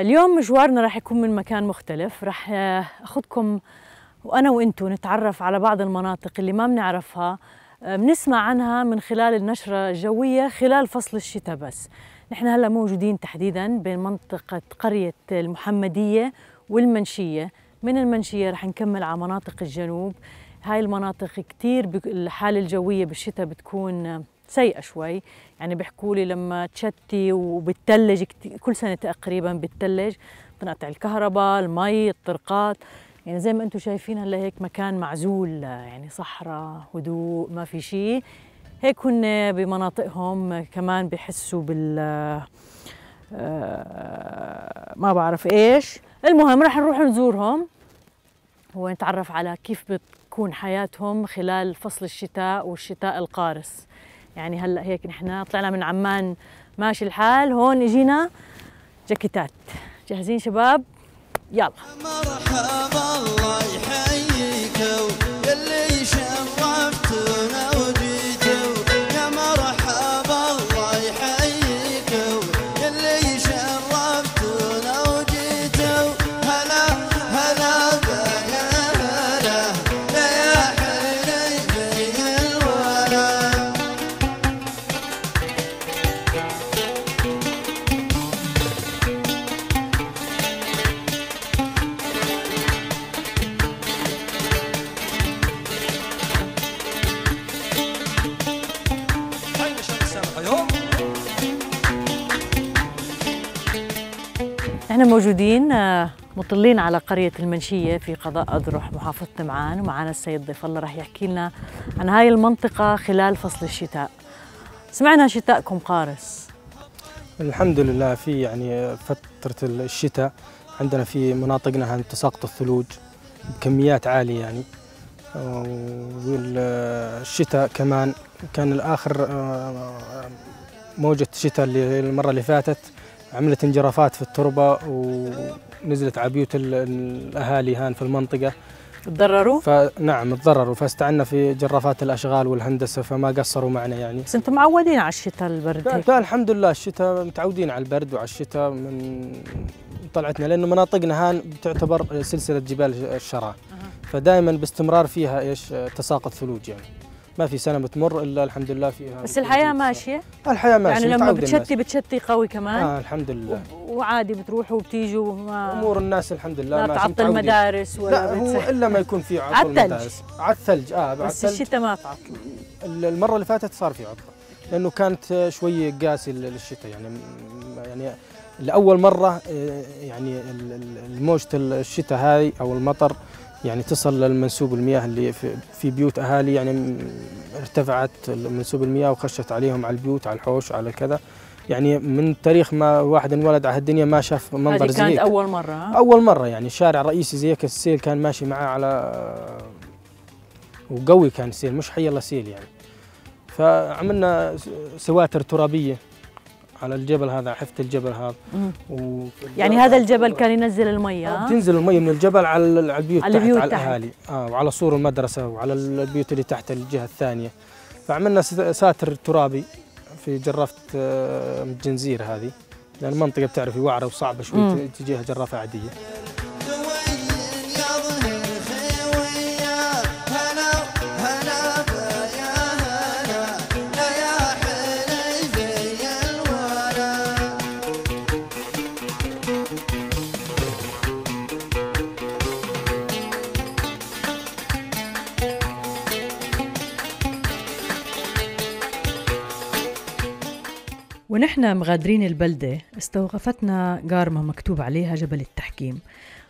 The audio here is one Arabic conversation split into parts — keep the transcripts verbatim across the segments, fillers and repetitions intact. اليوم مشوارنا راح يكون من مكان مختلف، راح أخذكم وأنا وإنتو نتعرف على بعض المناطق اللي ما بنعرفها، بنسمع عنها من خلال النشرة الجوية خلال فصل الشتاء. بس نحن هلأ موجودين تحديداً بين منطقة قرية المحمديه والمنشيه. من المنشيه رح نكمل على مناطق الجنوب. هاي المناطق كتير الحالة الجوية بالشتاء بتكون سيئة شوي، يعني بيحكوا لي لما تشتي وبتلج كل سنة تقريبا، بتلج بتنقطع الكهرباء، المي، الطرقات. يعني زي ما انتم شايفين هلا هيك مكان معزول، يعني صحراء، هدوء، ما في شيء. هيك هن بمناطقهم كمان بحسوا بال ما بعرف ايش. المهم رح نروح نزورهم ونتعرف على كيف بتكون حياتهم خلال فصل الشتاء والشتاء القارس. يعني هلا هيك نحن طلعنا من عمان ماشي الحال، هون اجينا جاكيتات. جاهزين شباب؟ يلا. مرحبا، الله يحييك واللي شرفتنا وجيتوا. يا مرحبا، الله يحييك واللي شرفتنا وجيتوا. هلا هلا يا هلا يا حليلي الولا. نحن موجودين مطلين على قرية المنشية في قضاء اذرح محافظة معان، ومعانا السيد ضيف الله راح يحكي لنا عن هاي المنطقة خلال فصل الشتاء. سمعنا شتاءكم قارس. الحمد لله، في يعني فترة الشتاء عندنا في مناطقنا تساقط الثلوج بكميات عالية يعني. والشتاء كمان كان الآخر موجة الشتاء اللي المرة اللي فاتت عملت انجرافات في التربة ونزلت على بيوت الأهالي هان في المنطقة. تضرروا؟ نعم تضرروا، فاستعنا في جرافات الأشغال والهندسة، فما قصروا معنا يعني. بس أنتم معودين على الشتاء البرد هيك؟ لا الحمد لله، الشتاء متعودين على البرد وعلى الشتاء من طلعتنا، لأنه مناطقنا هان بتعتبر سلسلة جبال الشراة، أه. فدائما باستمرار فيها إيش تساقط ثلوج يعني. ما في سنة بتمر إلا الحمد لله فيها. بس الحياة ماشية؟ الحياة ماشية يعني. لما بتشتي بتشتي قوي كمان؟ آه الحمد لله. وعادي بتروحوا وبتيجوا وما أمور الناس الحمد لله. ما تعطل مدارس ولا لا هو إلا ما يكون في عطل مدارس. على الثلج. آه بس الشتاء ما تعطل. المرة اللي فاتت صار في عطل لأنه كانت شوي قاسي للشتاء يعني. يعني لأول مرة يعني موجة الشتاء هاي أو المطر يعني تصل للمنسوب المياه اللي في بيوت اهالي، يعني ارتفعت منسوب المياه وخشت عليهم، على البيوت، على الحوش، على كذا. يعني من تاريخ ما واحد انولد على هالدنيا ما شاف منظر زي هيك. كانت اول مره اول مره يعني شارع رئيسي زي هيك السيل كان ماشي معاه على وقوي، كان سيل مش حي الله سيل يعني. فعملنا سواتر ترابيه على الجبل هذا، حفت الجبل هذا و... يعني هذا الجبل كان ينزل المية، تنزل المية من الجبل على البيوت، على البيوت تحت، تحت، على الأهالي آه، وعلى سور المدرسة وعلى البيوت اللي تحت الجهة الثانية. فعملنا ساتر ترابي في جرافة الجنزير هذه، لأن المنطقة بتعرفي وعرة وصعبة شوي تجيها جرافة عادية. ونحن مغادرين البلدة استوقفتنا قارمة مكتوب عليها جبل التحكيم.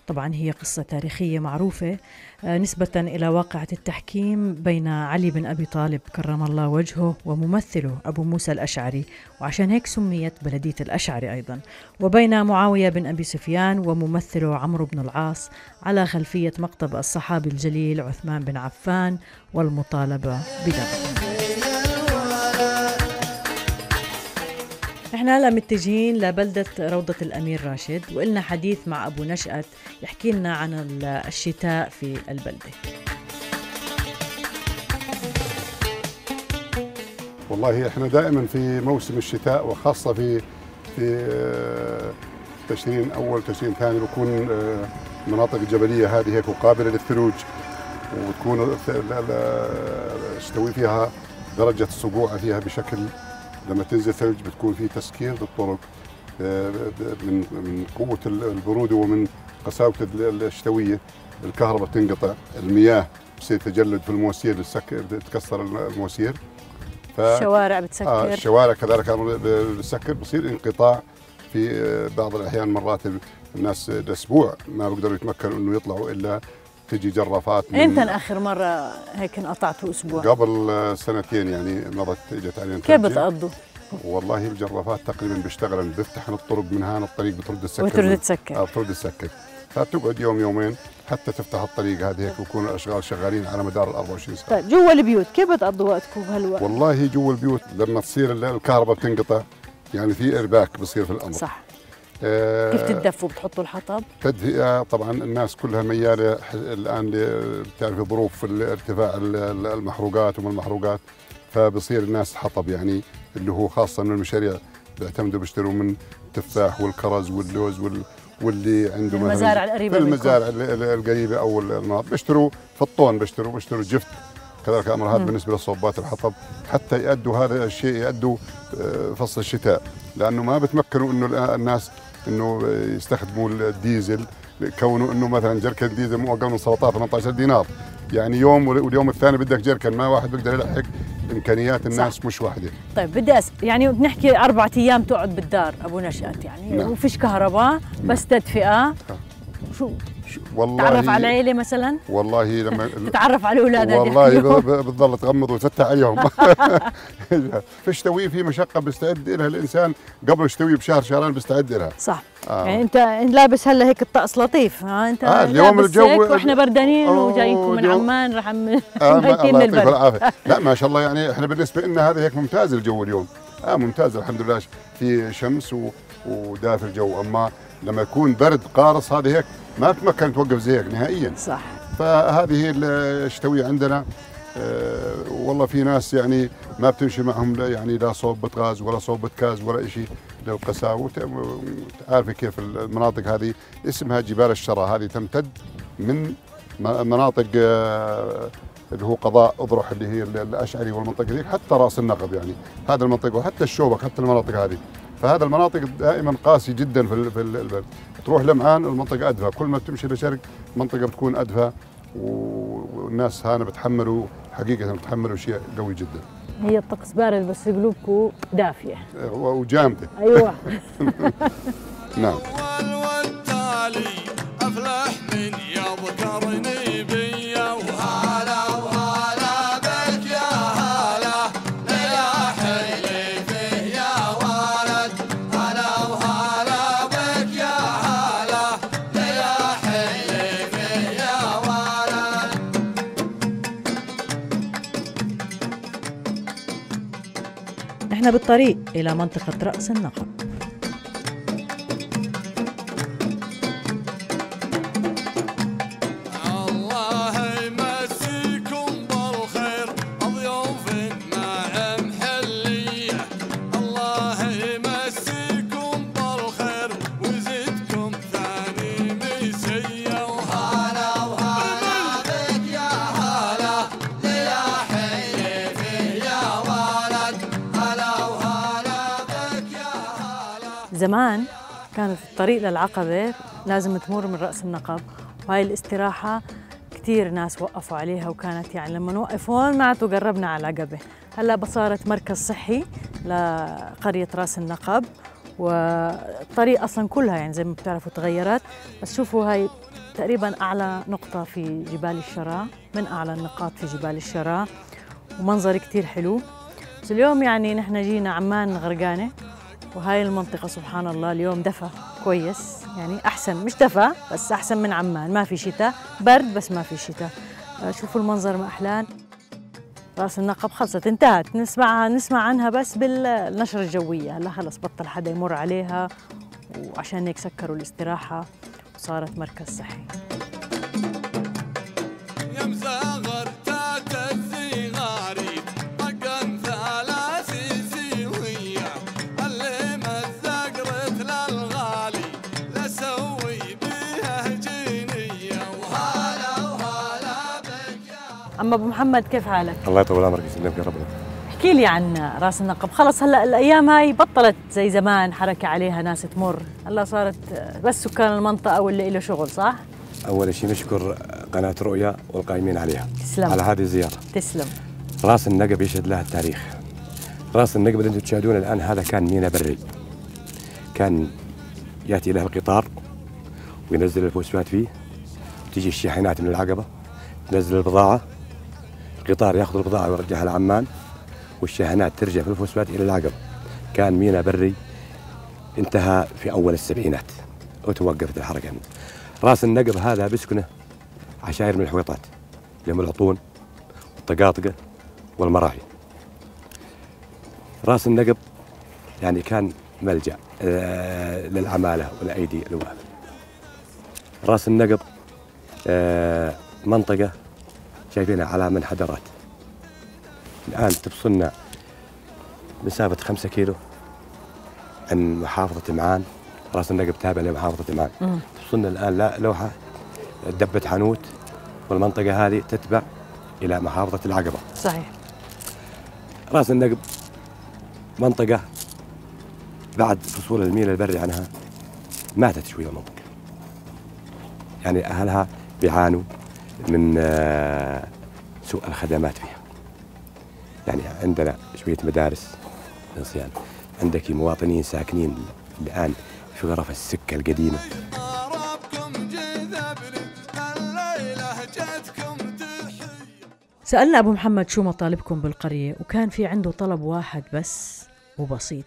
طبعا هي قصة تاريخية معروفة نسبة إلى واقعة التحكيم بين علي بن أبي طالب كرم الله وجهه وممثله أبو موسى الأشعري، وعشان هيك سميت بلدية الأشعري أيضا، وبين معاوية بن أبي سفيان وممثله عمرو بن العاص على خلفية مقتب الصحابي الجليل عثمان بن عفان والمطالبة بدمه. نحن هلا متجهين لبلدة روضة الأمير راشد، وقلنا حديث مع أبو نشأت يحكي لنا عن الشتاء في البلدة. والله احنا دائما في موسم الشتاء، وخاصة في في تشرين اول تشرين ثاني بكون المناطق الجبليه هذه هيك قابله للثلوج، وتكون تستوي فيها درجه الصقوعه فيها بشكل لما تنزل ثلج بتكون في تسكير للطرق من من قوه البروده ومن قساوه الشتويه. الكهرباء تنقطع، المياه بصير تجلد في المواسير، بتتكسر المواسير، الشوارع بتسكر، آه الشوارع كذلك بتسكر، بصير انقطاع في بعض الاحيان. مرات الناس اسبوع ما بيقدروا يتمكنوا انه يطلعوا الا تجي جرافات. امتى اخر مره هيك انقطعتوا اسبوع؟ قبل سنتين يعني مضت اجت علينا. كيف بتقضوا؟ والله الجرافات تقريبا بيشتغلن، بيفتحن الطرق من هان الطريق بترد تسكر، بترد تسكر آه بترد تسكر، فبتقعد يوم يومين حتى تفتح الطريق هذه هيك، ويكونوا الاشغال شغالين على مدار ال أربعة وعشرين ساعه. طيب جوا البيوت كيف بتقضوا وقتكم بهالوقت؟ والله جوا البيوت لما تصير الكهرباء بتنقطع يعني في ارباك بصير في الامر. صح. آه كيف تدفوا؟ بتحطوا الحطب؟ تدفئه طبعا الناس كلها مياله الان، بتعرفي ظروف ارتفاع المحروقات وما المحروقات، فبصير الناس حطب يعني اللي هو خاصه من المشاريع بيعتمدوا بيشتروا من التفاح والكرز واللوز وال واللي عنده المزارع القريبه، المزارع القريبه او المناطق بيشتروا في الطون، بيشتروا بيشتروا جفت كذلك امر هذا بالنسبه للصوبات الحطب، حتى يؤدوا هذا الشيء يؤدوا فصل الشتاء، لانه ما بتمكنوا انه الناس انه يستخدموا الديزل، كونوا انه مثلا جركن ديزل مو اقل من سبعطعش ثمنطعش دينار، يعني يوم واليوم الثاني بدك جركن، ما واحد بيقدر يلحق امكانيات الناس. صح. مش واحده. طيب بدي أسأل، يعني بنحكي اربع ايام تقعد بالدار ابو نشات يعني؟ نعم. وفيش كهرباء بس تدفئه. شو شو تتعرف على عيله مثلا؟ والله لما تتعرف على اولادها والله بتضل تغمض وتفتح عليهم. فيش توي في مشقه بيستعد لها الانسان قبل الشتوي بشهر شهرين بيستعد لها. صح. آه. يعني انت لابس هلا هيك الطقس لطيف، ها انت آه اليوم الجو واحنا بردانين وجايينكم من عمان رح من البرد. العافيه. لا ما شاء الله يعني احنا بالنسبه لنا هذا هيك ممتاز الجو اليوم، اه ممتاز الحمد لله، في شمس و... ودافي الجو، اما لما يكون برد قارص هذا هيك ما تمكن توقف زي هيك نهائيا. صح. فهذه الشتويه عندنا أه والله في ناس يعني ما بتمشي معهم يعني لا صوبة غاز ولا صوبة كاز ولا شيء للقساوة. عارفه كيف المناطق هذه اسمها جبال الشراة، هذه تمتد من مناطق أه اللي هو قضاء اذرح اللي هي الاشعري والمنطقه ذيك حتى راس النقب، يعني هذا المنطقه وحتى الشوبك حتى المناطق هذه، فهذا المناطق دائما قاسي جدا في في البرد. تروح لمعان المنطقه ادفى، كل ما بتمشي لشرق المنطقه بتكون ادفى، والناس هنا بتحملوا حقيقه بتحملوا شيء قوي جدا. هي الطقس بارد بس قلوبكم دافيه وجامده. ايوه. نعم. بالطريق إلى منطقة رأس النقب. زمان كانت الطريق للعقبة لازم تمر من رأس النقب، وهي الاستراحة كثير ناس وقفوا عليها، وكانت يعني لما نوقف هون معناته قربنا على العقبة. هلا صارت مركز صحي لقرية رأس النقب، والطريق أصلا كلها يعني زي ما بتعرفوا تغيرت، بس شوفوا هاي تقريبا أعلى نقطة في جبال الشراء، من أعلى النقاط في جبال الشراء، ومنظر كثير حلو. بس اليوم يعني نحن جينا عمان غرقانة، وهاي المنطقة سبحان الله اليوم دفى كويس، يعني أحسن، مش دفى بس أحسن من عمان، ما في شتاء، برد بس ما في شتاء. شوفوا المنظر ما أحلان. رأس النقب خلصت انتهت، نسمعها نسمع عنها بس بالنشرة الجوية، هلا خلص بطل حدا يمر عليها، وعشان هيك سكروا الاستراحة وصارت مركز صحي. أما أبو محمد كيف حالك؟ الله يطول عمرك ويسلمك يا رب. احكي لي عن رأس النقب، خلص هلا الأيام هاي بطلت زي زمان حركة عليها ناس تمر، هلا صارت بس سكان المنطقة واللي له شغل صح؟ أول شيء نشكر قناة رؤيا والقائمين عليها. تسلم. على هذه الزيارة. تسلم. رأس النقب يشهد لها التاريخ. رأس النقب اللي أنتم تشاهدونه الآن هذا كان ميناء بري. كان يأتي له القطار وينزل الفوسفات فيه، تيجي الشاحنات من العقبة تنزل البضاعة، القطار ياخذ البضاعة ويرجعها لعمان، والشاحنات ترجع في الفوسفات إلى العقبة. كان ميناء بري انتهى في أول السبعينات وتوقفت الحركة منه. رأس النقب هذا بسكنه عشائر من الحويطات اللي هم العطون والطقاطقة والمراعي. رأس النقب يعني كان ملجأ للعمالة والأيدي الوهاب. رأس النقب منطقة شايفينها على منحدرات، الآن تفصلنا مسافة خمسة كيلو عن محافظة معان. رأس النقب تابع لمحافظة معان، تفصلنا الآن لوحة دبة حنوت، والمنطقة هذه تتبع إلى محافظة العقبة. صحيح. رأس النقب منطقة بعد فصول الميل البري عنها ماتت شوية المنطقة، يعني أهلها بيعانوا من سوء الخدمات فيها. يعني عندنا شوية مدارس صيانة، عندك مواطنين ساكنين الآن في غرف السكة القديمة. سألنا أبو محمد شو مطالبكم بالقرية، وكان في عنده طلب واحد بس وبسيط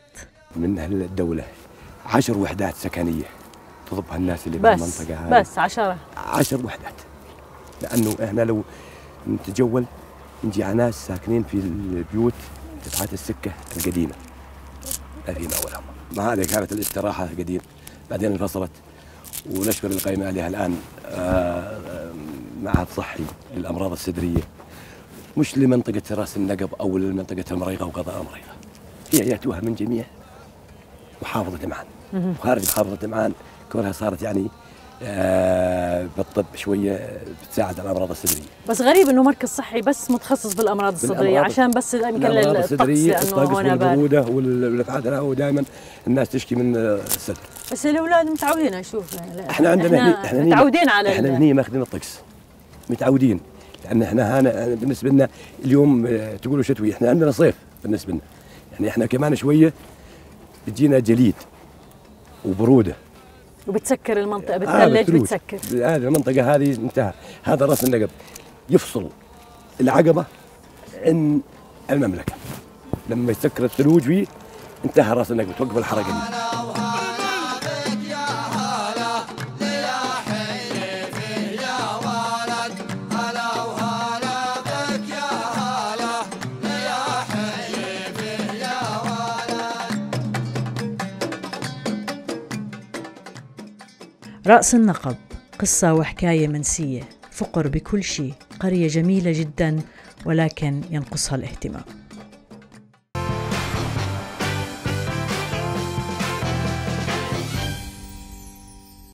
من أهل الدولة، عشر وحدات سكنية تضبها الناس اللي بالمنطقة هذه. بس عشرة عشر وحدات، لأنه إحنا لو نتجول نجي على ناس ساكنين في البيوت قطعات السكة القديمة قديمة أولهم. ما هذه كانت الاستراحة قديم، بعدين انفصلت، ونشكر القائمة عليها الآن معهد صحي للأمراض الصدرية، مش لمنطقة رأس النقب أو لمنطقة المريغة وقضاء المريغة، هي يأتوها من جميع محافظة معان وخارج محافظة معان، كونها صارت يعني آه بالطب شويه بتساعد على الامراض الصدريه. بس غريب انه مركز صحي بس متخصص بالامراض الصدريه، عشان بس يمكن الصدريه الطقس والبروده والافعاد له، ودائما الناس تشكي من الصدر. بس الاولاد متعودين اشوف يعني. احنا عندنا احنا, احنا متعودين على احنا هنا ماخذين الطقس متعودين، لان احنا هنا بالنسبه لنا اليوم تقولوا شتوي، احنا عندنا صيف بالنسبه لنا، يعني احنا كمان شويه بتجينا جليد وبروده وبتسكر المنطقة بالثلج. آه بتسكر الآن. آه المنطقة هذه انتهى. هذا رأس النقب يفصل العقبة عن المملكة، لما يسكر الثلوج فيه انتهى رأس النقب، توقف الحركة دي. رأس النقب قصة وحكاية منسية، فقر بكل شيء، قرية جميلة جدا ولكن ينقصها الاهتمام.